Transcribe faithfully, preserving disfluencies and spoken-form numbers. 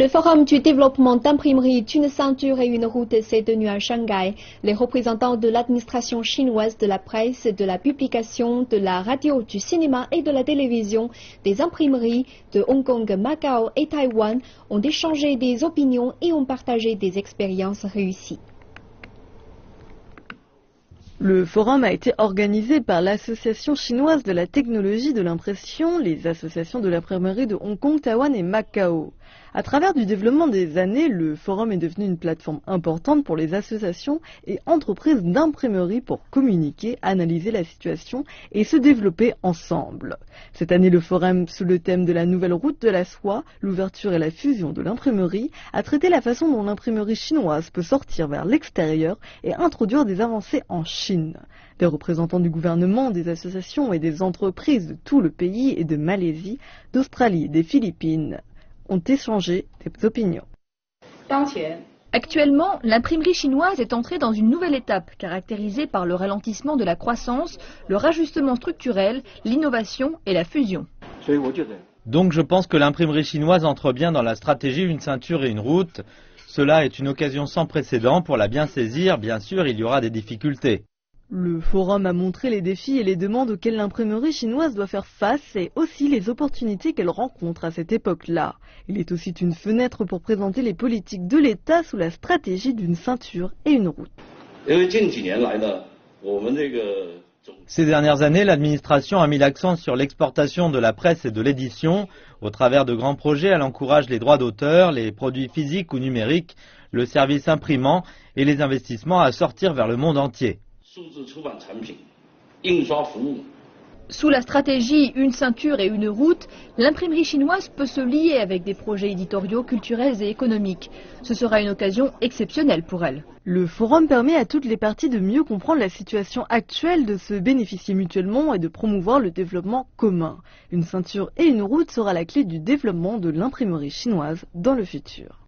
Le forum du développement d'imprimerie d'une ceinture et une route s'est tenu à Shanghai. Les représentants de l'administration chinoise de la presse, de la publication, de la radio, du cinéma et de la télévision, des imprimeries de Hong Kong, Macao et Taïwan ont échangé des opinions et ont partagé des expériences réussies. Le forum a été organisé par l'Association chinoise de la technologie de l'impression, les associations de l'imprimerie de Hong Kong, Taïwan et Macao. À travers du développement des années, le forum est devenu une plateforme importante pour les associations et entreprises d'imprimerie pour communiquer, analyser la situation et se développer ensemble. Cette année, le forum, sous le thème de la nouvelle route de la soie, l'ouverture et la fusion de l'imprimerie, a traité la façon dont l'imprimerie chinoise peut sortir vers l'extérieur et introduire des avancées en Chine. Des représentants du gouvernement, des associations et des entreprises de tout le pays et de Malaisie, d'Australie et des Philippines ont échangé des opinions. Actuellement, l'imprimerie chinoise est entrée dans une nouvelle étape caractérisée par le ralentissement de la croissance, le rajustement structurel, l'innovation et la fusion. Donc je pense que l'imprimerie chinoise entre bien dans la stratégie une ceinture et une route. Cela est une occasion sans précédent pour la bien saisir. Bien sûr, il y aura des difficultés. Le forum a montré les défis et les demandes auxquelles l'imprimerie chinoise doit faire face et aussi les opportunités qu'elle rencontre à cette époque-là. Il est aussi une fenêtre pour présenter les politiques de l'État sous la stratégie d'une ceinture et une route. Ces dernières années, l'administration a mis l'accent sur l'exportation de la presse et de l'édition. Au travers de grands projets, elle encourage les droits d'auteur, les produits physiques ou numériques, le service imprimant et les investissements à sortir vers le monde entier. Sous la stratégie une ceinture et une route, l'imprimerie chinoise peut se lier avec des projets éditoriaux, culturels et économiques. Ce sera une occasion exceptionnelle pour elle. Le forum permet à toutes les parties de mieux comprendre la situation actuelle, de se bénéficier mutuellement et de promouvoir le développement commun. Une ceinture et une route sera la clé du développement de l'imprimerie chinoise dans le futur.